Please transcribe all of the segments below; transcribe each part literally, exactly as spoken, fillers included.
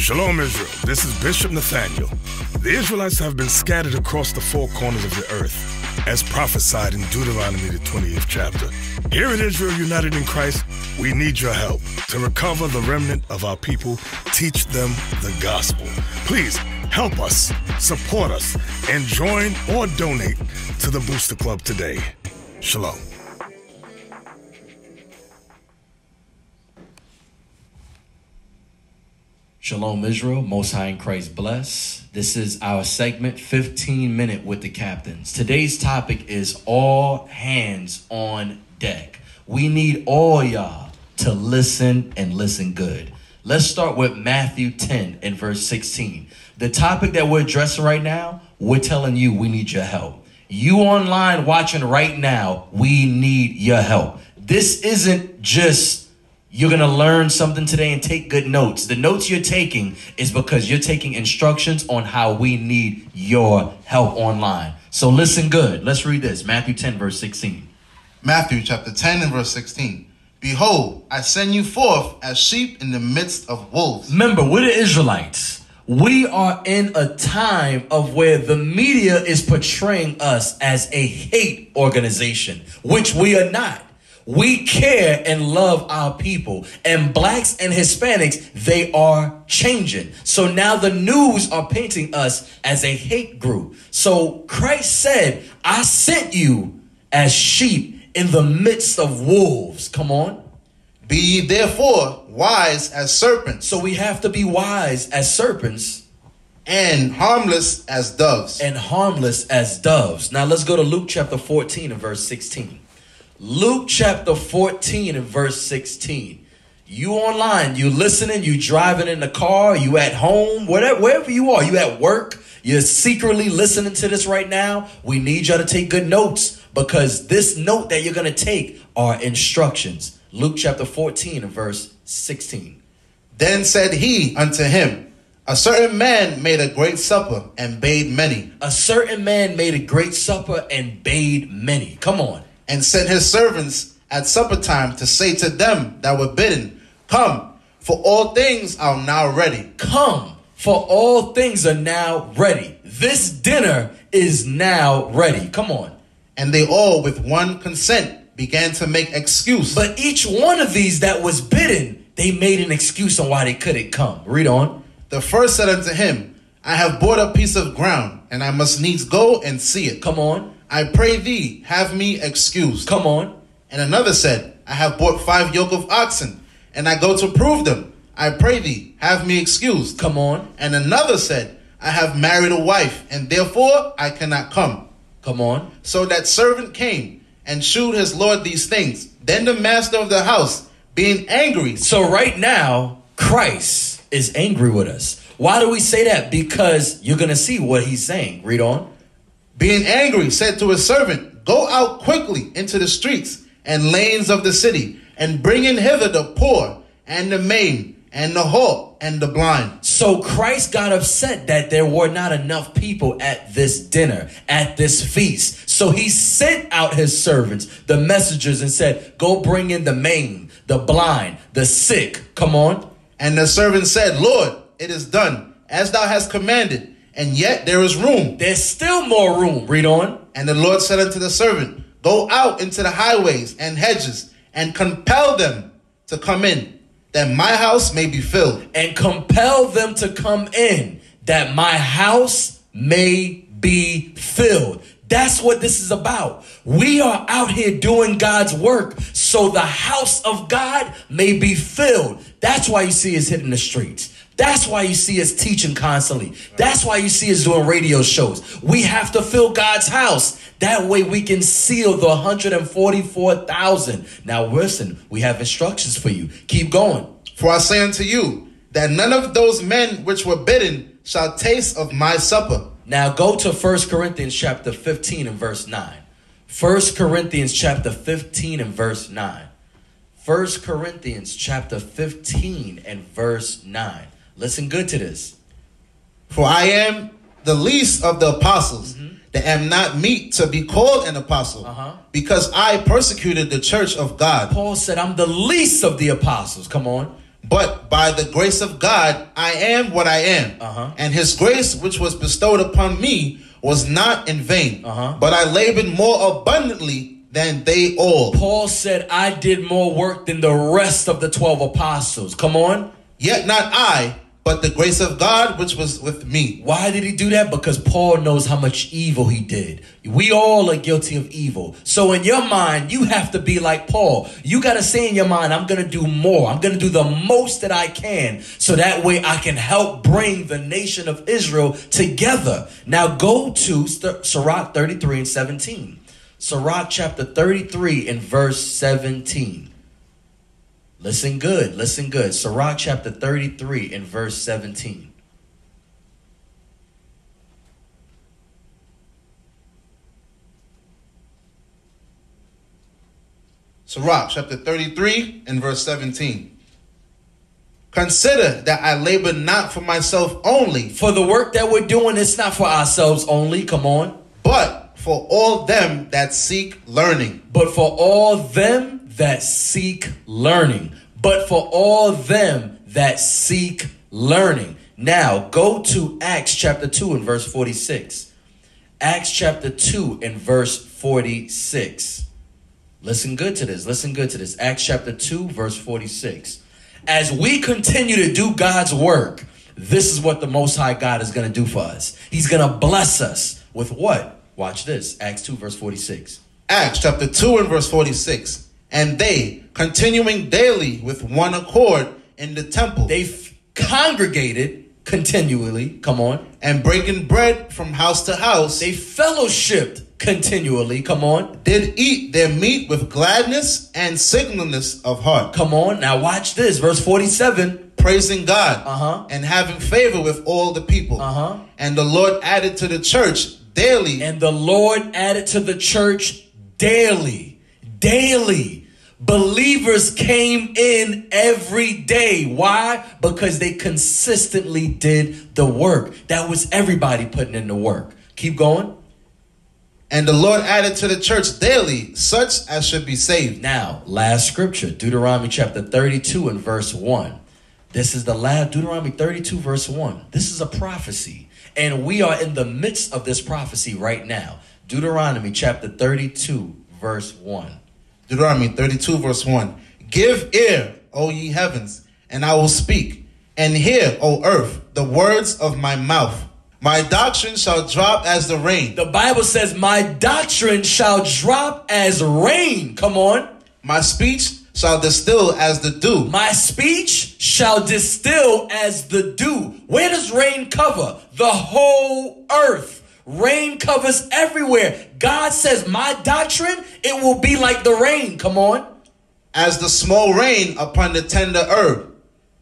Shalom Israel, this is Bishop Nathaniel. The Israelites have been scattered across the four corners of the earth, as prophesied in Deuteronomy the twentieth chapter. Here at Israel United in Christ, we need your help to recover the remnant of our people, teach them the gospel. Please help us, support us, and join or donate to the Booster Club today. Shalom. Shalom Israel, Most High in Christ bless. This is our segment, fifteen minute with the captains. Today's topic is all hands on deck. We need all y'all to listen and listen good. Let's start with Matthew ten and verse sixteen. The topic that we're addressing right now, we're telling you we need your help. You online watching right now, we need your help. This isn't just you're going to learn something today and take good notes. The notes you're taking is because you're taking instructions on how we need your help online. So listen good. Let's read this. Matthew ten, verse sixteen. Matthew chapter ten and verse sixteen. Behold, I send you forth as sheep in the midst of wolves. Remember, we're the Israelites. We are in a time of where the media is portraying us as a hate organization, which we are not. We care and love our people, and blacks and Hispanics, they are changing. So now the news are painting us as a hate group. So Christ said, I sent you as sheep in the midst of wolves. Come on. Be ye therefore wise as serpents. So we have to be wise as serpents. And harmless as doves. And harmless as doves. Now let's go to Luke chapter fourteen and verse sixteen. Luke chapter fourteen and verse sixteen. You online, you listening, you driving in the car, you at home, whatever, wherever you are, you at work, you're secretly listening to this right now. We need y'all to take good notes, because this note that you're going to take are instructions. Luke chapter fourteen and verse sixteen. Then said he unto him, a certain man made a great supper and bade many. A certain man made a great supper and bade many. Come on. And sent his servants at supper time to say to them that were bidden, come, for all things are now ready. Come, for all things are now ready. This dinner is now ready. Come on. And they all with one consent began to make excuse. But each one of these that was bidden, they made an excuse on why they couldn't come. Read on. The first said unto him, I have bought a piece of ground, and I must needs go and see it. Come on. I pray thee, have me excused. Come on. And another said, I have bought five yoke of oxen, and I go to prove them. I pray thee, have me excused. Come on. And another said, I have married a wife, and therefore I cannot come. Come on. So that servant came and shewed his lord these things. Then the master of the house, being angry. So right now, Christ is angry with us. Why do we say that? Because you're going to see what he's saying. Read on. Being angry, said to his servant, go out quickly into the streets and lanes of the city, and bring in hither the poor and the maimed and the halt and the blind. So Christ got upset that there were not enough people at this dinner, at this feast. So he sent out his servants, the messengers, and said, go bring in the maimed, the blind, the sick. Come on. And the servant said, Lord, it is done as thou hast commanded, and yet there is room. There's still more room. Read on. And the Lord said unto the servant, go out into the highways and hedges and compel them to come in, that my house may be filled. And compel them to come in, that my house may be filled. That's what this is about. We are out here doing God's work so the house of God may be filled. That's why you see us hitting the streets. That's why you see us teaching constantly. That's why you see us doing radio shows. We have to fill God's house. That way we can seal the one hundred forty-four thousand. Now listen, we have instructions for you. Keep going. For I say unto you, that none of those men which were bidden shall taste of my supper. Now go to First Corinthians chapter fifteen and verse nine. First Corinthians chapter fifteen and verse nine. First Corinthians chapter fifteen and verse nine. Listen good to this. For I am the least of the apostles, mm-hmm. that am not meet to be called an apostle, uh-huh. because I persecuted the church of God. Paul said, I'm the least of the apostles. Come on. But by the grace of God, I am what I am. Uh-huh. And his grace, which was bestowed upon me, was not in vain. Uh-huh. But I labored more abundantly than they all. Paul said, I did more work than the rest of the twelve apostles. Come on. Yet not I, but the grace of God which was with me. Why did he do that? Because Paul knows how much evil he did. We all are guilty of evil. So in your mind, you have to be like Paul. You got to say in your mind, I'm going to do more. I'm going to do the most that I can. So that way I can help bring the nation of Israel together. Now go to Sirach thirty-three and seventeen. Sirach chapter thirty-three and verse seventeen. Listen good, listen good. Sirach chapter thirty-three and verse seventeen. Sirach chapter thirty-three and verse seventeen. Consider that I labor not for myself only. For the work that we're doing, it's not for ourselves only. Come on. But for all them that seek learning. But for all them that seek learning. But for all them that seek learning. Now go to Acts chapter two and verse forty-six. Acts chapter two and verse forty-six. Listen good to this. Listen good to this. Acts chapter two verse forty-six. As we continue to do God's work, this is what the Most High God is going to do for us. He's going to bless us with what? Watch this. Acts two verse forty-six. Acts chapter two and verse forty-six. And they, continuing daily with one accord in the temple. They congregated continually. Come on. And breaking bread from house to house. They fellowshiped continually. Come on. Did eat their meat with gladness and singleness of heart. Come on. Now watch this. Verse forty-seven. Praising God. Uh-huh. And having favor with all the people. Uh-huh. And the Lord added to the church daily. And the Lord added to the church daily, daily. Believers came in every day. Why? Because they consistently did the work. That was everybody putting in the work. Keep going. And the Lord added to the church daily such as should be saved. Now, last scripture, Deuteronomy chapter thirty-two and verse one. This is the last, Deuteronomy thirty-two verse one. This is a prophecy. And we are in the midst of this prophecy right now. Deuteronomy chapter thirty-two, verse one. Deuteronomy thirty-two, verse one. Give ear, O ye heavens, and I will speak. And hear, O earth, the words of my mouth. My doctrine shall drop as the rain. The Bible says, my doctrine shall drop as rain. Come on. My speech shall distill as the dew. My speech shall distill as the dew. Where does rain cover? The whole earth. Rain covers everywhere. God says, my doctrine, it will be like the rain. Come on. As the small rain upon the tender herb,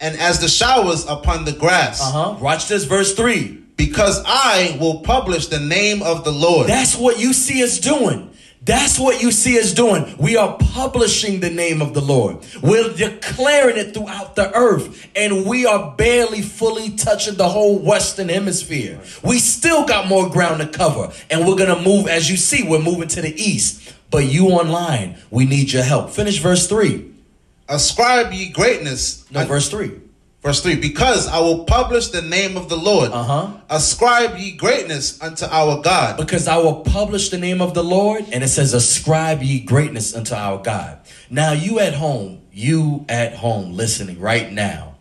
and as the showers upon the grass. Uh-huh. Watch this, verse three. Because I will publish the name of the Lord. That's what you see us doing. That's what you see us doing. We are publishing the name of the Lord. We're declaring it throughout the earth. And we are barely fully touching the whole Western hemisphere. We still got more ground to cover. And we're going to move, as you see, we're moving to the east. But you online, we need your help. Finish verse three. Ascribe ye greatness. No, verse three. Verse three, because I will publish the name of the Lord. Uh-huh. Ascribe ye greatness unto our God. Because I will publish the name of the Lord. And it says, ascribe ye greatness unto our God. Now you at home, you at home listening right now.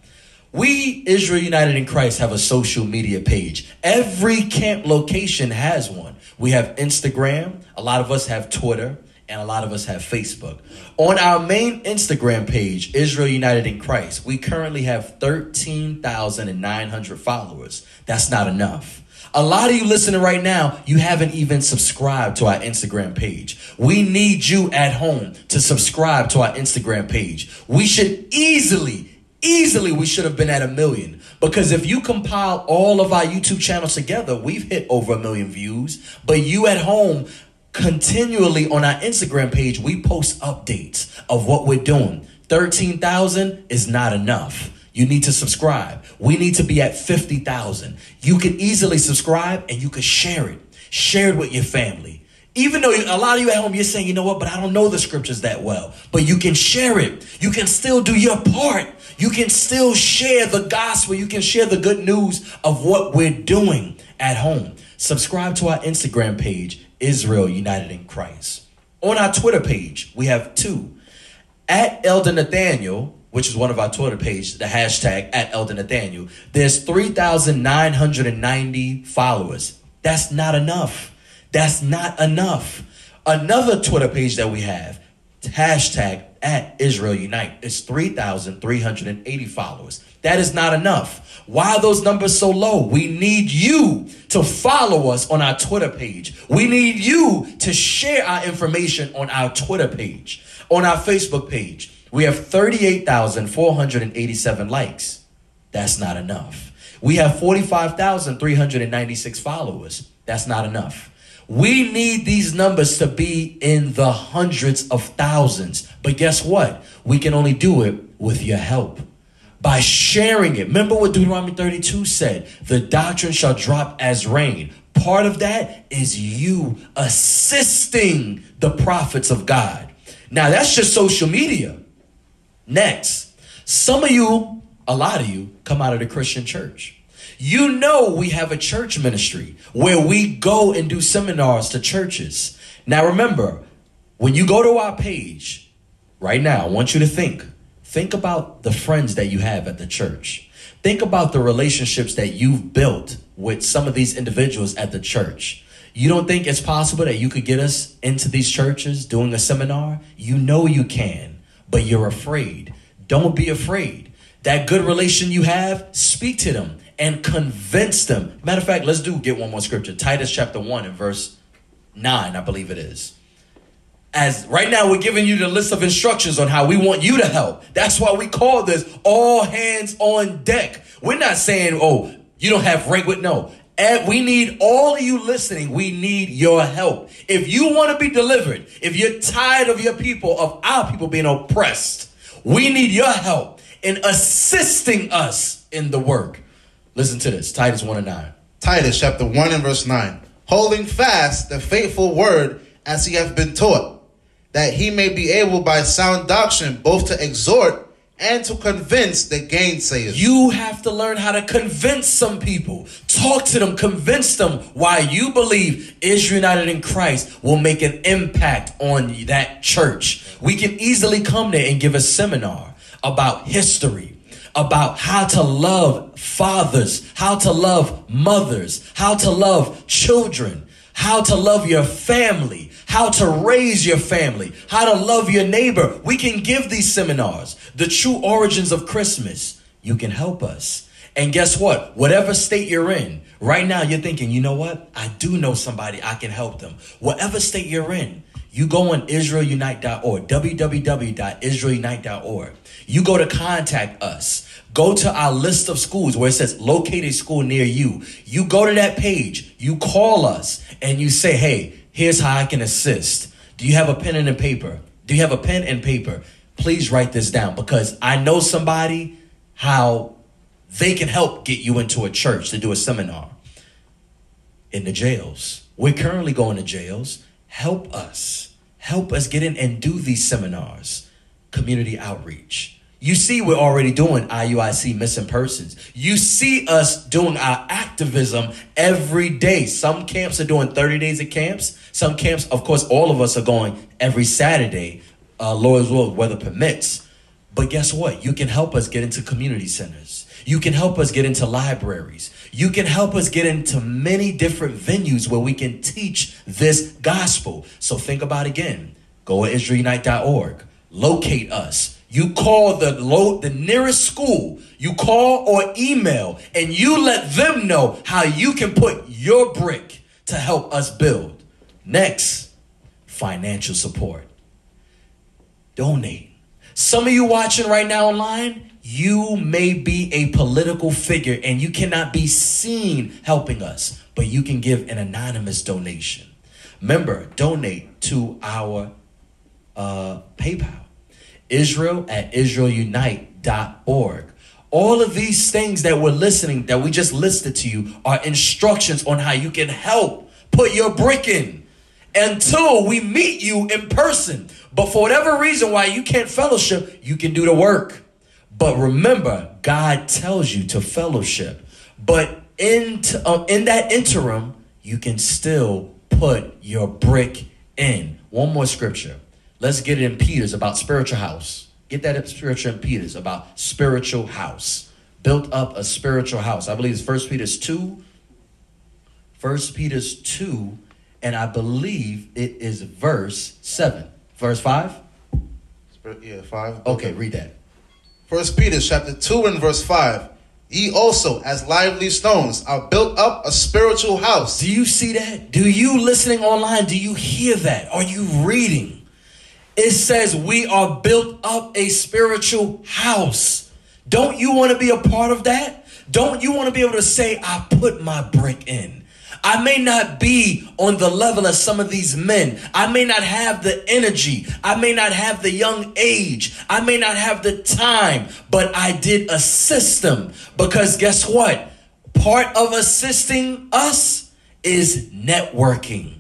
We, Israel United in Christ, have a social media page. Every camp location has one. We have Instagram. A lot of us have Twitter. and a lot of us have Facebook. On our main Instagram page, Israel United in Christ, we currently have thirteen thousand nine hundred followers. That's not enough. A lot of you listening right now, you haven't even subscribed to our Instagram page. We need you at home to subscribe to our Instagram page. We should easily, easily, we should have been at a million. Because if you compile all of our YouTube channels together, we've hit over a million views. But you at home, continually on our Instagram page, we post updates of what we're doing. thirteen thousand is not enough. You need to subscribe. We need to be at fifty thousand. You can easily subscribe and you can share it. Share it with your family. Even though a lot of you at home, you're saying, you know what, but I don't know the scriptures that well. But you can share it. You can still do your part. You can still share the gospel. You can share the good news of what we're doing at home. Subscribe to our Instagram page, Israel United in Christ. On our Twitter page, we have two. At Elder Nathaniel, which is one of our Twitter pages, the hashtag at Elder Nathaniel, there's three thousand nine hundred ninety followers. That's not enough. That's not enough. Another Twitter page that we have, hashtag at Israel Unite, is three thousand three hundred eighty followers. That is not enough. Why are those numbers so low? We need you to follow us on our Twitter page. We need you to share our information on our Twitter page. On our Facebook page, we have thirty-eight thousand four hundred eighty-seven likes. That's not enough. We have forty-five thousand three hundred ninety-six followers. That's not enough. We need these numbers to be in the hundreds of thousands. But guess what? We can only do it with your help. By sharing it. Remember what Deuteronomy thirty-two said. The doctrine shall drop as rain. Part of that is you assisting the prophets of God. Now, that's just social media. Next, some of you, a lot of you, come out of the Christian church. You know we have a church ministry where we go and do seminars to churches. Now, remember, when you go to our page right now, I want you to think. Think about the friends that you have at the church. Think about the relationships that you've built with some of these individuals at the church. You don't think it's possible that you could get us into these churches doing a seminar? You know you can, but you're afraid. Don't be afraid. That good relation you have, speak to them and convince them. Matter of fact, let's do get one more scripture. Titus chapter one and verse nine, I believe it is. As right now, we're giving you the list of instructions on how we want you to help. That's why we call this all hands on deck. We're not saying, oh, you don't have rank with no. And we need all of you listening. We need your help. If you want to be delivered, if you're tired of your people, of our people being oppressed, we need your help in assisting us in the work. Listen to this. Titus one and nine. Titus chapter one and verse nine. Holding fast the faithful word as he hath been taught, that he may be able by sound doctrine both to exhort and to convince the gainsayers. You have to learn how to convince some people. Talk to them. Convince them why you believe Israel United in Christ will make an impact on that church. We can easily come there and give a seminar about history, about how to love fathers, how to love mothers, how to love children, how to love your family, how to raise your family, how to love your neighbor. We can give these seminars, the true origins of Christmas. You can help us. And guess what? Whatever state you're in, right now you're thinking, you know what? I do know somebody. I can help them. Whatever state you're in, you go on Israel Unite dot org, w w w dot Israel Unite dot org. You go to contact us. Go to our list of schools where it says locate a school near you. You go to that page. You call us and you say, hey, here's how I can assist. Do you have a pen and a paper? Do you have a pen and paper? Please write this down because I know somebody how they can help get you into a church to do a seminar. In the jails. We're currently going to jails. Help us. Help us get in and do these seminars. Community outreach. You see we're already doing I U I C missing persons. You see us doing our activism every day. Some camps are doing thirty days of camps. Some camps, of course, all of us are going every Saturday, uh, Lord's will, weather permits. But guess what? You can help us get into community centers. You can help us get into libraries. You can help us get into many different venues where we can teach this gospel. So think about again, Go to Israel Unite dot org. Locate us. You call the low, the nearest school. You call or email, and you let them know how you can put your brick to help us build. Next, financial support. Donate. Some of you watching right now online, you may be a political figure and you cannot be seen helping us, but you can give an anonymous donation. Remember, donate to our uh, PayPal. Israel at Israel Unite dot org. All of these things that we're listening, that we just listed to you, are instructions on how you can help put your brick in until we meet you in person. But for whatever reason why you can't fellowship, you can do the work. But remember, God tells you to fellowship. But in, t- uh, in that interim, you can still put your brick in. One more scripture. Let's get it in Peter's about spiritual house. Get that in spiritual in Peter's about spiritual house. Built up a spiritual house. I believe it's First Peter two. First Peter two, and I believe it is verse seven. Verse five? Yeah, five. Okay, read that. First Peter chapter two and verse five. Ye also, as lively stones, are built up a spiritual house. Do you see that? Do you listening online? Do you hear that? Are you reading? It says we are built up a spiritual house. Don't you want to be a part of that? Don't you want to be able to say, I put my brick in? I may not be on the level of some of these men. I may not have the energy. I may not have the young age. I may not have the time, but I did assist them. Because guess what? Part of assisting us is networking.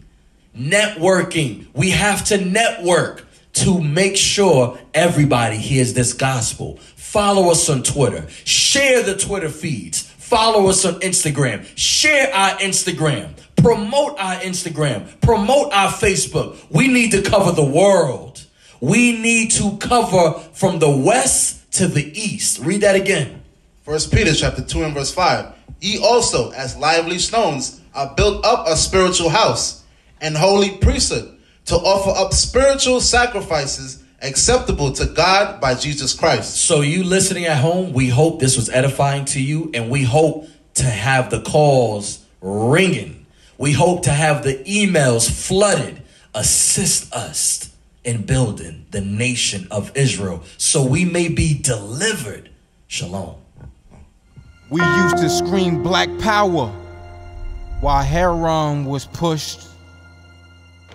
Networking. We have to network to make sure everybody hears this gospel. Follow us on Twitter. Share the Twitter feeds. Follow us on Instagram. Share our Instagram. Promote our Instagram. Promote our Facebook. We need to cover the world. We need to cover from the west to the east. Read that again. First Peter chapter two and verse five. Ye also, as lively stones, are built up a spiritual house and holy priesthood, to offer up spiritual sacrifices acceptable to God by Jesus Christ. So you listening at home, we hope this was edifying to you, and we hope to have the calls ringing. We hope to have the emails flooded. Assist us in building the nation of Israel so we may be delivered. Shalom. We used to scream black power while Haran was pushed.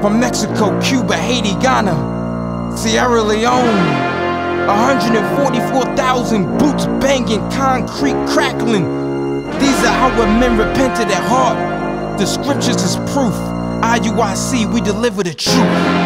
From Mexico, Cuba, Haiti, Ghana, Sierra Leone, one hundred forty-four thousand boots banging, concrete crackling. These are how men repented at heart. The scriptures is proof. I U I C, we deliver the truth.